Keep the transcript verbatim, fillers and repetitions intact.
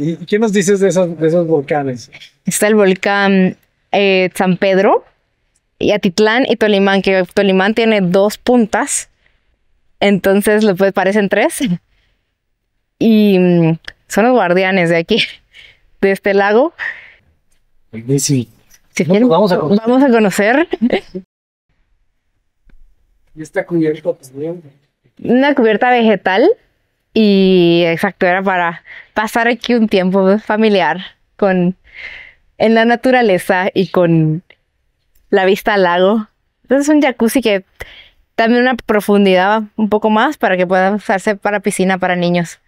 ¿Y qué nos dices de esos, de esos volcanes? Está el volcán eh, San Pedro, y Atitlán y Toliman, que Toliman tiene dos puntas, entonces pues parecen tres. Y son los guardianes de aquí, de este lago. Buenísimo. Si no, quieren, vamos a conocer. Vamos a conocer. Y esta cubierta también. Una cubierta vegetal. Y exacto, era para pasar aquí un tiempo familiar con, en la naturaleza y con la vista al lago. Entonces un jacuzzi que también una profundidad un poco más para que pueda usarse para piscina para niños.